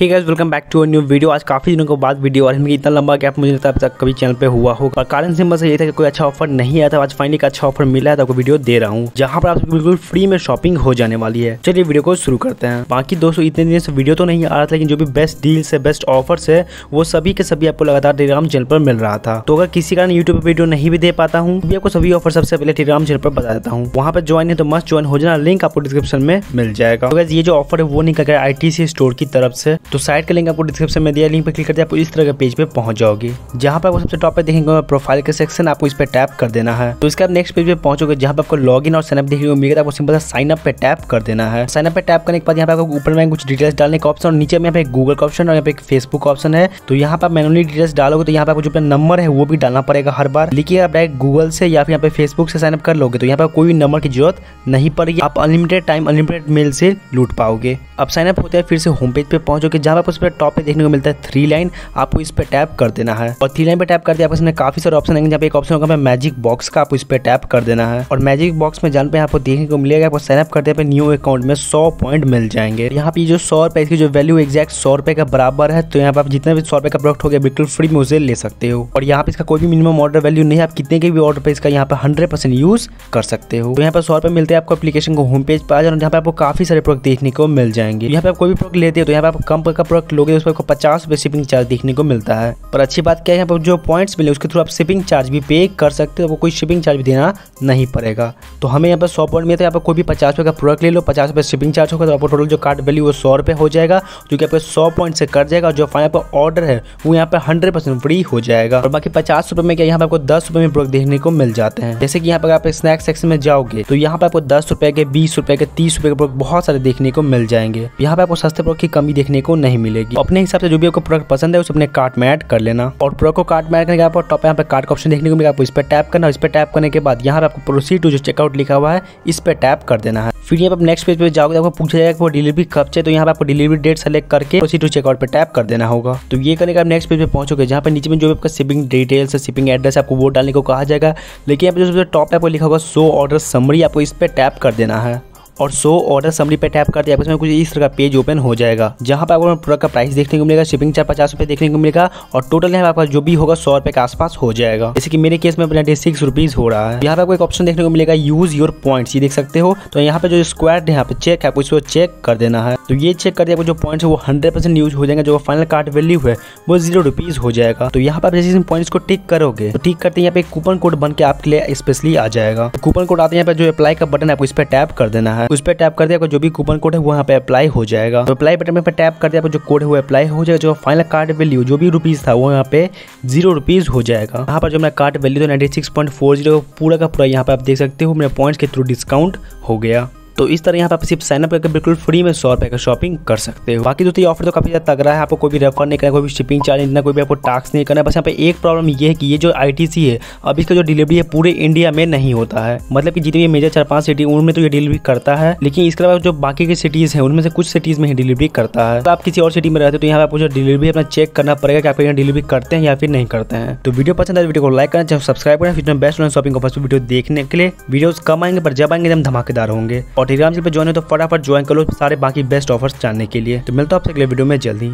Hey guys welcome back to a new video. आज काफी दिनों के बाद वीडियो और हमें इतना लंबा गैप मुझे लगता है अब तक कभी चैनल पे हुआ होगा। कारण सिंपल से ये था कि कोई अच्छा ऑफर नहीं आया था। आज फाइनली एक अच्छा ऑफर मिला है तो आपको वीडियो दे रहा हूँ, जहाँ पर आपको बिल्कुल फ्री में शॉपिंग हो जाने वाली है। चलिए वीडियो को शुरू करते हैं। बाकी दोस्तों इतने दिन से वीडियो तो नहीं आ रहा था, लेकिन जो भी बेस्ट डील्स है, बेस्ट ऑफर्स है, वो सभी के सभी आपको लगातार टेलीग्राम चैनल पर मिल रहा था। तो अगर किसी कारण यूट्यूब पर वीडियो नहीं भी दे पाता हूँ, आपको सभी ऑफर सबसे पहले टेलीग्राम चैनल पर बता देता हूँ। वहाँ पर ज्वाइन है तो मस्ट ज्वाइन हो जाना, लिंक आपको डिस्क्रिप्शन में मिल जाएगा। ये जो ऑफर है वो निकल गया ITC स्टोर की तरफ से, तो साइट का लिंक आपको डिस्क्रिप्शन में दिया। लिंक पर क्लिक करते हैं आप इस तरह के पेज पे पहुंच जाओगे, जहां पर आपको सबसे टॉप पे देखेंगे प्रोफाइल के सेक्शन, आपको इस पे टैप कर देना है। तो इसके आप नेक्स्ट पेज पे पहुंचोगे, जहां पर आपको लॉगिन और साइनअप देखने को मिलेगा। आपको सिंपल सा साइन अप पे टैप कर देना है। साइन अप पे टैप करने के बाद यहाँ पे आपको ऊपर में कुछ डिटेल्स डालने का ऑप्शन, और नीचे में यहाँ पे गूगल का ऑप्शन और यहाँ पे फेसबुक ऑप्शन है। तो यहाँ पर मैनुअली डिटेल्स डालोगे तो यहाँ पे आपको जो अपना नंबर है वो भी डालना पड़ेगा। हर बार लिखिए आप डायरेक्ट गूगल से या फिर यहाँ पे फेसबुक से साइनअप कर लोगे तो यहाँ पर कोई नंबर की जरूरत नहीं पड़ेगी। आप अनलिमिटेड टाइम अनलिमिटेड मेल से लूट पाओगे। अब साइनअप होता है, फिर से होम पेज पे पहुंचोगे, जहां पर आपको उस पर टॉप पे देखने को मिलता है 3 लाइन। आपको इस पे टैप कर देना है, और 3 लाइन पे टैप करते हैं आपको इसमें काफी सारे ऑप्शन आएंगे। जहाँ पे एक ऑप्शन होगा मैजिक बॉक्स का, आपको इस पे टैप कर देना है, और मैजिक बॉक्स में जान पे आपको देखने को मिलेगा। आपको साइनअप करते हैं न्यू अकाउंट में 100 पॉइंट मिल जाएंगे। यहाँ पे जो 100 रुपए की जो वैल्यू एक्जैक्ट 100 रुपए का बराबर है। तो यहाँ पर आप जितना भी 100 रुपए का प्रोडक्ट हो गया बिल्कुल फ्री में उसे ले सकते हो, और यहाँ पे इसका कोई भी मिनिमम ऑर्डर वैल्यू नहीं है। आप कितने के भी ऑर्डर पे इसका यहाँ पर 100% यूज कर सकते हो। यहाँ पर 100 रुपए मिलते हैं आपको, एप्लीकेशन को होम पेज पर आ जाओ, जहाँ पे आपको काफी सारे प्रोडक्ट देखने को मिल जाएंगे। यहाँ पे आप कोई भी प्रोडक्ट लेते हो तो यहाँ पे आप कम का प्रोडक्ट लोगे उस पर आपको 50 रुपए शिपिंग चार्ज देखने को मिलता है। पर अच्छी बात क्या है, यहाँ पर जो पॉइंट्स मिले उसके थ्रू आप शिपिंग चार्ज भी पे कर सकते हो, आपको कोई शिपिंग चार्ज भी देना नहीं पड़ेगा। तो हमें यहाँ पर 100 पॉइंट मिलता है। यहाँ पर कोई भी 50 रुपए का प्रोडक्ट ले लो, 50 रुपए शिपिंग चार्ज होगा, तो आपको टोटल जो कार्ड वैल्यू वो 100 रुपए हो जाएगा, जो कि आपको 100 पॉइंट से कर जाएगा। और जो फाइनल पर ऑर्डर है वो यहाँ पर 100% फ्री हो जाएगा। और बाकी 50 रुपए में क्या यहाँ पर आपको 10 रुपए में प्रोडक्ट देखने को मिल जाते हैं। जैसे कि यहाँ पर आप स्नैक सेक्शन में जाओगे तो यहाँ पर आपको 10 रुपए के, 20 रुपए के, 30 रुपए के प्रोडक्ट बहुत सारे देखने को मिल जाएंगे। यहाँ पे आपको सस्ते प्रोडक्ट की कमी देखने को नहीं मिलेगी। अपने हिसाब से जो भी आपको प्रोडक्ट पसंद है उसे अपने कार्ट में ऐड कर लेना, और प्रोडक्ट को कार्ट में ऐड करने के बाद टॉप यहाँ पे कार्ट का ऑप्शन देखने को मिलेगा। आपको इस पे टैप करना, और इस पे टैप करने के बाद यहाँ पे आपको प्रोसीड टू जो चेकआउट लिखा हुआ है इस पे टैप कर देना है। फिर यहाँ पर नेक्स्ट पेज पे जाओगे तो आपको पूछा जाएगा कि वो डिलीवरी कब चाहिए, तो यहाँ पे आपको डिलीवरी डेट सेलेक्ट करके प्रोसीड टू चेकआउट पे टैप कर देना होगा। तो ये करने के आप नेक्स्ट पेज पे पहुंचोगे, जहाँ पे नीचे में जो आपका शिपिंग डिटेल्स है, शिपिंग एड्रेस आपको वो डालने को कहा जाएगा। लेकिन यहाँ पे जो टॉप ऐप लिखा होगा 100 ऑर्डर समरी, आपको इस पे टैप कर देना है, और 100 ऑर्डर समरी पे टैप करते हैं आपको इसमें कुछ इस तरह का पेज ओपन हो जाएगा, जहाँ पर आपको प्रोडक्ट का प्राइस देखने को मिलेगा, शिपिंग चार्ज 50 रुपये देखने को मिलेगा, और टोटल यहाँ आपका जो भी होगा 100 रुपये के आसपास हो जाएगा। जैसे कि मेरे केस में 96 रुपीज़ हो रहा है। यहाँ पर आपको एक ऑप्शन देखने को मिलेगा यूज योर पॉइंट्स, ये देख सकते हो। तो यहाँ पर जो स्क्वायर है यहाँ पे चेक है, आपको इसको चेक कर देना है। तो ये चेक करते आपको जो पॉइंट्स है वो 100% यूज हो जाएंगे, जो फाइनल कार्ड वैल्यू है वो 0 रुपीज़ हो जाएगा। तो यहाँ पर जैसे पॉइंट्स को टिक करोगे तो टिक करते यहाँ पे कूपन कोड बन के आपके लिए स्पेशली आ जाएगा। कूपन कोड आते हैं यहाँ पे जो अप्लाई का बटन है आपको इस पर टैप कर देना है। उस पर टैप करते आपको जो भी कूपन कोड है वो यहाँ पे अप्लाई हो जाएगा। तो अप्लाई बटन पे टैप करते आपको जो कोड है वो अप्लाई हो जाएगा। जो फाइनल कार्ड वैल्यू जो भी रुपीज था वो यहाँ पे 0 रुपीज़ हो जाएगा। यहाँ पर जो मेरा कार्ड वैल्यू था 96.40 पूरा का पूरा यहाँ पे आप देख सकते हो मेरे पॉइंट्स के थ्रू डिस्काउंट हो गया। तो इस तरह यहाँ पर आप सिर्फ साइनअप करके बिल्कुल फ्री में 100 रुपए का शॉपिंग कर सकते हो। बाकी दोस्तों ये ऑफर तो काफी ज़्यादा तगड़ा है, आपको कोई भी रेफर नहीं करना, कोई भी शिपिंग चार्ज इतना, कोई भी आपको टास्क नहीं करना। बस यहाँ पे एक प्रॉब्लम ये है कि ये जो ITC है, अब इसका जो डिलीवरी है पूरे इंडिया में नहीं होता है। मतलब कि जितनी मेजर 4-5 सिटी उनमें तो ये डिलीवरी करता है, लेकिन इसके अलावा जो बाकी की सिटीज़ हैं उनमें से कुछ सिटीज़ में ही डिलीवरी करता है। तो आप किसी और सिटी में रहते हो तो यहाँ पर आपको जो डिलीवरी अपना चेक करना पड़ेगा कि आप यहाँ डिलीवरी करते हैं या फिर नहीं करते हैं। तो वीडियो पसंद है वीडियो को लाइक करना, चाहे सब्सक्राइब करना। फिर best online shopping offers video देखने के लिए वीडियोज़ कम आएंगे पर जब आएंगे एकदम धमाकेदार होंगे। टेलीग्राम चैनल पर ज्वाइन हो तो फटाफट ज्वाइन कर लो सारे बाकी बेस्ट ऑफर्स जानने के लिए। तो मिलता हूं आपसे अगले वीडियो में जल्दी।